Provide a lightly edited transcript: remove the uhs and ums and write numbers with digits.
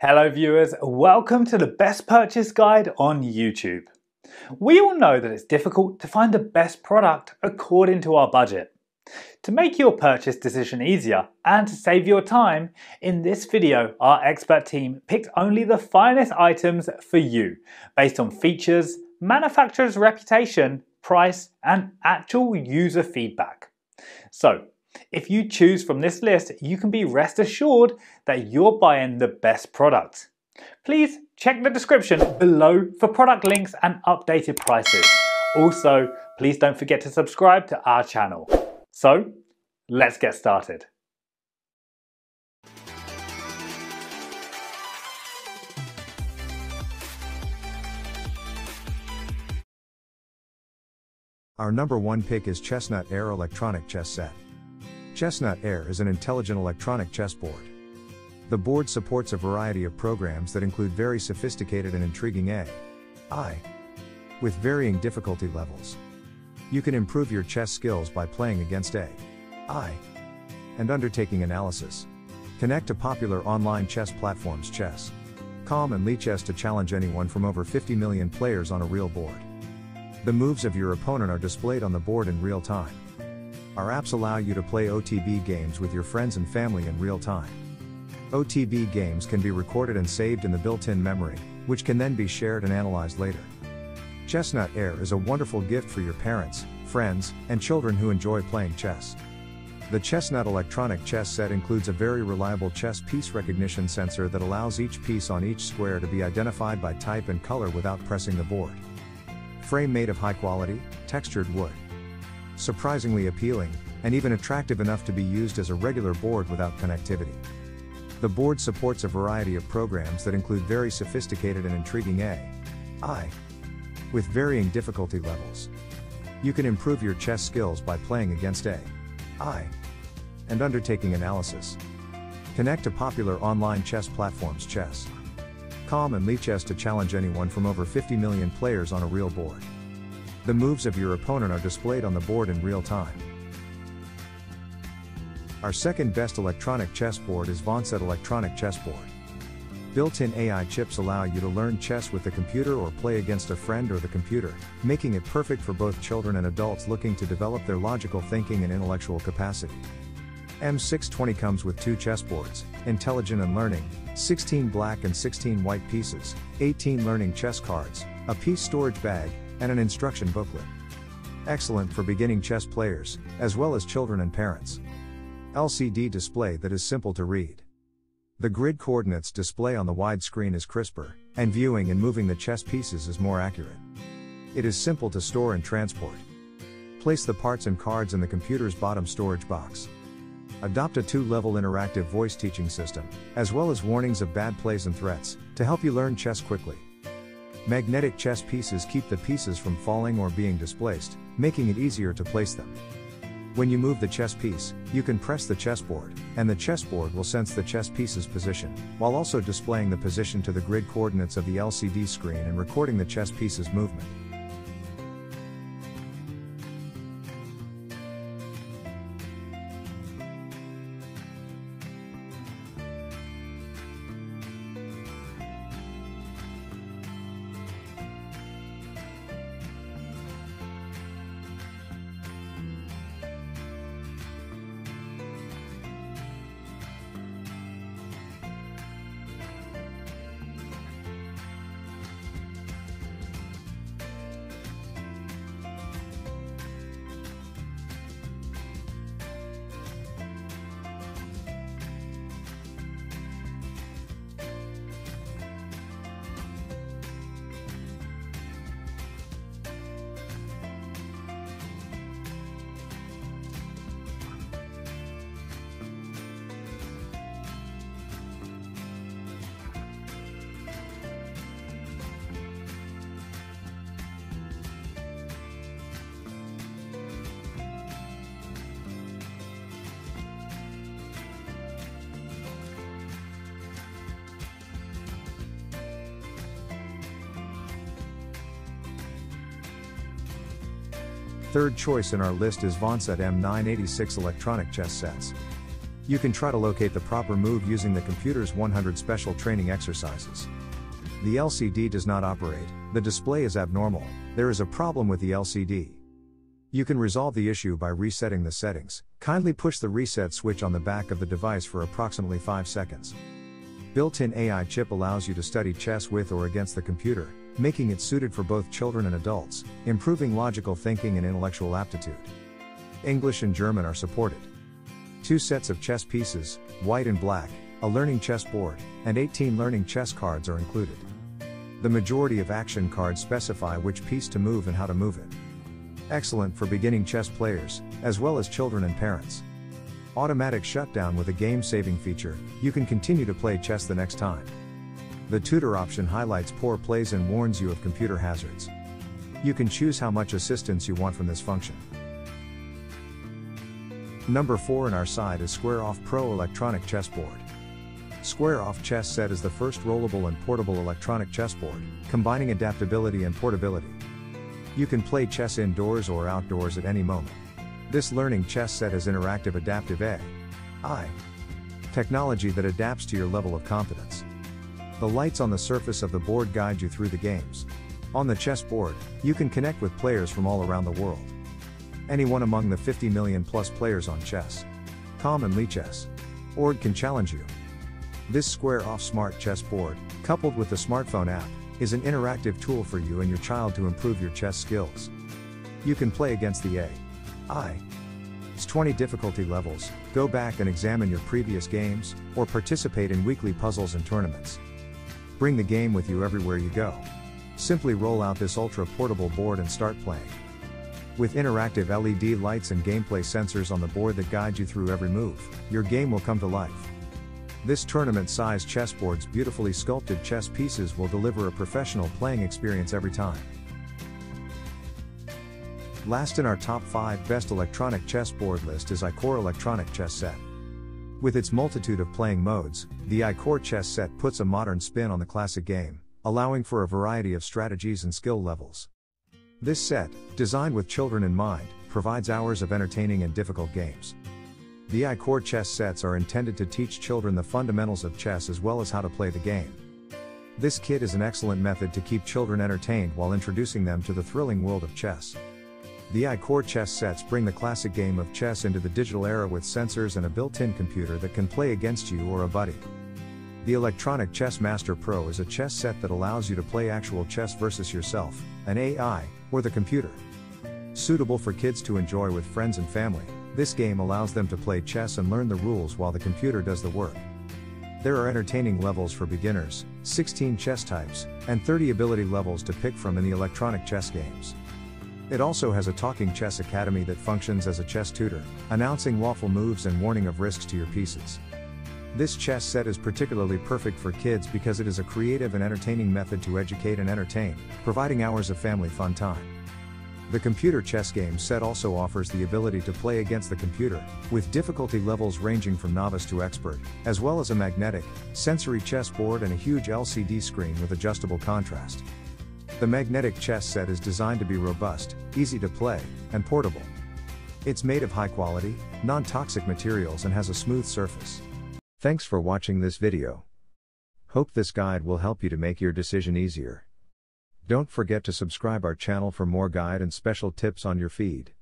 Hello viewers, welcome to the best purchase guide on YouTube. We all know that it's difficult to find the best product according to our budget. To make your purchase decision easier and to save your time, in this video our expert team picked only the finest items for you based on features, manufacturer's reputation, price and actual user feedback. So, if you choose from this list, you can be rest assured that you're buying the best product. Please check the description below for product links and updated prices. Also, please don't forget to subscribe to our channel. So, let's get started. Our number one pick is Chessnut Air electronic chess set. Chessnut Air is an intelligent electronic chessboard. The board supports a variety of programs that include very sophisticated and intriguing AI with varying difficulty levels. You can improve your chess skills by playing against AI and undertaking analysis. Connect to popular online chess platforms Chess.com and Lichess to challenge anyone from over 50 million players on a real board. The moves of your opponent are displayed on the board in real time. Our apps allow you to play OTB games with your friends and family in real time. OTB games can be recorded and saved in the built-in memory, which can then be shared and analyzed later. Chessnut Air is a wonderful gift for your parents, friends, and children who enjoy playing chess. The Chessnut electronic chess set includes a very reliable chess piece recognition sensor that allows each piece on each square to be identified by type and color without pressing the board. Frame made of high-quality, textured wood. Surprisingly appealing, and even attractive enough to be used as a regular board without connectivity. The board supports a variety of programs that include very sophisticated and intriguing AI with varying difficulty levels. You can improve your chess skills by playing against AI and undertaking analysis. Connect to popular online chess platforms Chess.com and Lichess to challenge anyone from over 50 million players on a real board. The moves of your opponent are displayed on the board in real time. Our second best electronic chessboard is Vonset electronic chessboard. Built-in AI chips allow you to learn chess with the computer or play against a friend or the computer, making it perfect for both children and adults looking to develop their logical thinking and intellectual capacity. M620 comes with two chessboards, intelligent and learning, 16 black and 16 white pieces, 18 learning chess cards, a piece storage bag, and an instruction booklet. Excellent for beginning chess players, as well as children and parents. LCD display that is simple to read. The grid coordinates display on the widescreen is crisper, and viewing and moving the chess pieces is more accurate. It is simple to store and transport. Place the parts and cards in the computer's bottom storage box. Adopt a two-level interactive voice teaching system, as well as warnings of bad plays and threats, to help you learn chess quickly. Magnetic chess pieces keep the pieces from falling or being displaced, making it easier to place them. When you move the chess piece, you can press the chessboard, and the chessboard will sense the chess piece's position, while also displaying the position to the grid coordinates of the LCD screen and recording the chess piece's movement. Third choice in our list is Vonset M986 electronic chess sets. You can try to locate the proper move using the computer's 100 special training exercises. The LCD does not operate, the display is abnormal, there is a problem with the LCD. You can resolve the issue by resetting the settings. Kindly push the reset switch on the back of the device for approximately 5 seconds. Built-in AI chip allows you to study chess with or against the computer, making it suited for both children and adults, improving logical thinking and intellectual aptitude. English and German are supported. 2 sets of chess pieces, white and black, a learning chess board, and 18 learning chess cards are included. The majority of action cards specify which piece to move and how to move it. Excellent for beginning chess players, as well as children and parents. Automatic shutdown with a game-saving feature, you can continue to play chess the next time. The tutor option highlights poor plays and warns you of computer hazards. You can choose how much assistance you want from this function. Number 4 on our side is Square Off Pro Electronic Chessboard. Square Off Chess Set is the first rollable and portable electronic chessboard, combining adaptability and portability. You can play chess indoors or outdoors at any moment. This learning chess set has interactive adaptive AI technology that adapts to your level of competence. The lights on the surface of the board guide you through the games. On the chessboard, you can connect with players from all around the world. Anyone among the 50 million plus players on Chess.com and Lichess.org can challenge you. This Square Off Smart Chessboard, coupled with the smartphone app, is an interactive tool for you and your child to improve your chess skills. You can play against the AI's 20 difficulty levels, go back and examine your previous games, or participate in weekly puzzles and tournaments. Bring the game with you everywhere you go. Simply roll out this ultra-portable board and start playing. With interactive LED lights and gameplay sensors on the board that guide you through every move, your game will come to life. This tournament-sized chessboard's beautifully sculpted chess pieces will deliver a professional playing experience every time. Last in our top 5 best electronic chessboard list is iCore Electronic Chess Set. With its multitude of playing modes, the iCore Chess Set puts a modern spin on the classic game, allowing for a variety of strategies and skill levels. This set, designed with children in mind, provides hours of entertaining and difficult games. The iCore chess sets are intended to teach children the fundamentals of chess as well as how to play the game. This kit is an excellent method to keep children entertained while introducing them to the thrilling world of chess. The iCore chess sets bring the classic game of chess into the digital era with sensors and a built-in computer that can play against you or a buddy. The Electronic Chess Master Pro is a chess set that allows you to play actual chess versus yourself, an AI, or the computer. Suitable for kids to enjoy with friends and family. This game allows them to play chess and learn the rules while the computer does the work. There are entertaining levels for beginners, 16 chess types, and 30 ability levels to pick from in the electronic chess games. It also has a talking chess academy that functions as a chess tutor, announcing lawful moves and warning of risks to your pieces. This chess set is particularly perfect for kids because it is a creative and entertaining method to educate and entertain, providing hours of family fun time. The computer chess game set also offers the ability to play against the computer, with difficulty levels ranging from novice to expert, as well as a magnetic, sensory chess board and a huge LCD screen with adjustable contrast. The magnetic chess set is designed to be robust, easy to play, and portable. It's made of high-quality, non-toxic materials and has a smooth surface. Thanks for watching this video. Hope this guide will help you to make your decision easier. Don't forget to subscribe our channel for more guide and special tips on your feed.